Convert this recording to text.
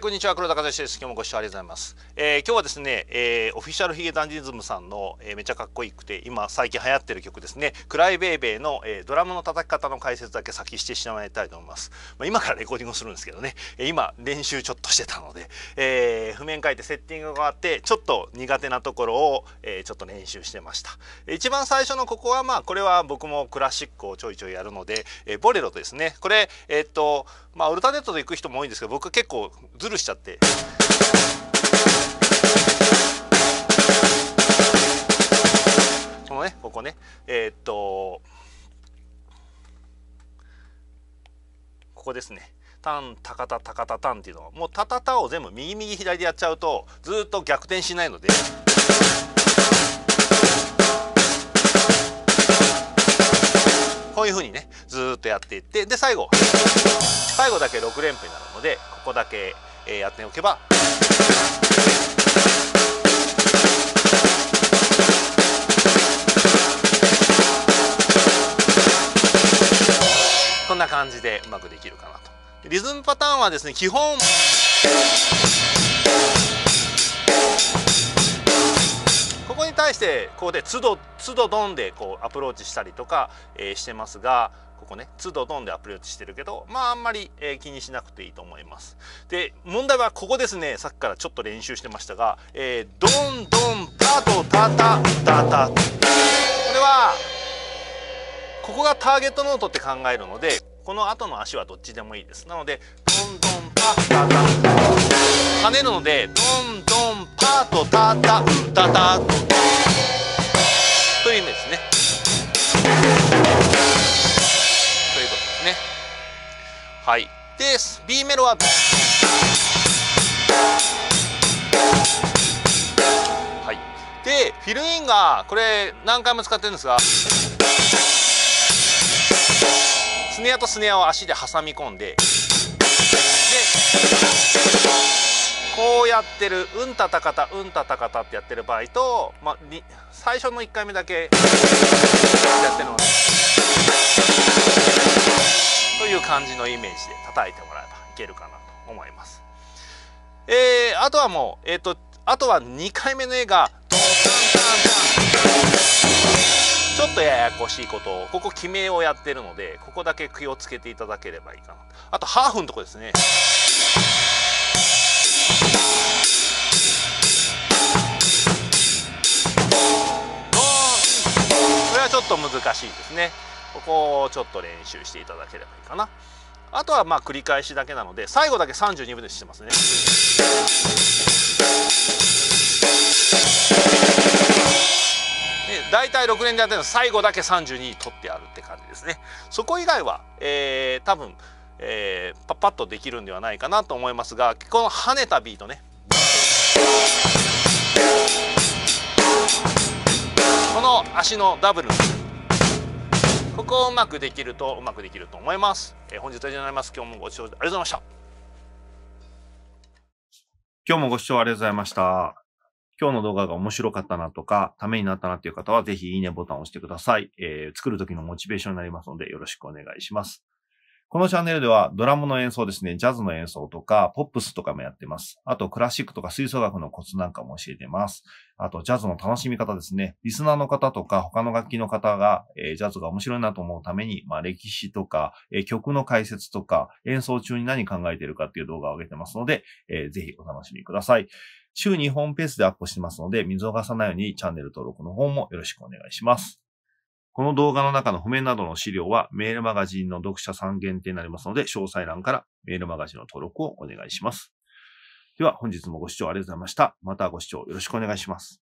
こんにちは、黒田和之です。今日もご視聴ありがとうございます。今日はですね、オフィシャルヒゲダンディズムさんの、めちゃかっこよくて今最近流行ってる曲ですね、クライベイベーの、ドラムの叩き方の解説だけ先してしまいたいと思います。まあ、今からレコーディングをするんですけどね、今練習ちょっとしてたので、譜面書いてセッティングがあってちょっと苦手なところを、ちょっと練習してました。一番最初のここはまあこれは僕もクラシックをちょいちょいやるので、ボレロとですね、これまあオルタネットで行く人も多いんですけど、僕結構ズルしちゃって。このね、ここね、ここですね。タンタカタタカタタンっていうのは、もうタタタを全部右右左でやっちゃうと、ずっと逆転しないので。こういう風にね、ずっとやっていって、で最後だけ6連符になるので、ここだけやっておけばこんな感じでうまくできるかなと。リズムパターンはですね、基本ここに対してこうでつどつどどんでこうアプローチしたりとかしてますが、ここねつどどんでアプローチしてるけど、まああんまり気にしなくていいと思います。で問題はここですね、さっきからちょっと練習してましたが、どんどんタとタタタタ、これはここがターゲットノートって考えるので、この後の足はどっちでもいいです。なのでどんどんパタタ跳ねるので、どんどんパとタタウタタという意味ですね。ということですね。はい。で B メロは、はい、でフィルインがこれ何回も使ってるんですが、スネアとスネアを足で挟み込んで、でこうやってる「うんたたかたうんたたかた」ってやってる場合と、まあ、最初の1回目だけやってるので、という感じのイメージで叩いてもらえばいけるかなと思います。あとはもうあとは2回目の絵が「ドンタンタンタン」。ちょっとややこしいことを、ここ決めをやってるので、ここだけ気をつけていただければいいかな。あとハーフのとこですね。これはちょっと難しいですね。ここをちょっと練習していただければいいかな。あとはまあ繰り返しだけなので、最後だけ32分でしてますね。大体6連でやってるの、最後だけ32に取ってあるって感じですね。そこ以外は、多分、パッパッとできるんではないかなと思いますが、この跳ねたビートね、この足のダブル、ここをうまくできると思います。本日は以上になります。今日もご視聴ありがとうございました。今日もご視聴ありがとうございました。今日の動画が面白かったなとか、ためになったなという方は、ぜひいいねボタンを押してください。作る時のモチベーションになりますので、よろしくお願いします。このチャンネルでは、ドラムの演奏ですね、ジャズの演奏とか、ポップスとかもやってます。あと、クラシックとか吹奏楽のコツなんかも教えてます。あと、ジャズの楽しみ方ですね。リスナーの方とか、他の楽器の方が、ジャズが面白いなと思うために、まあ、歴史とか、曲の解説とか、演奏中に何考えてるかっていう動画を上げてますので、ぜひお楽しみください。週2本ペースでアップしてますので、見逃さないようにチャンネル登録の方もよろしくお願いします。この動画の中の譜面などの資料はメールマガジンの読者さん限定になりますので、詳細欄からメールマガジンの登録をお願いします。では本日もご視聴ありがとうございました。またご視聴よろしくお願いします。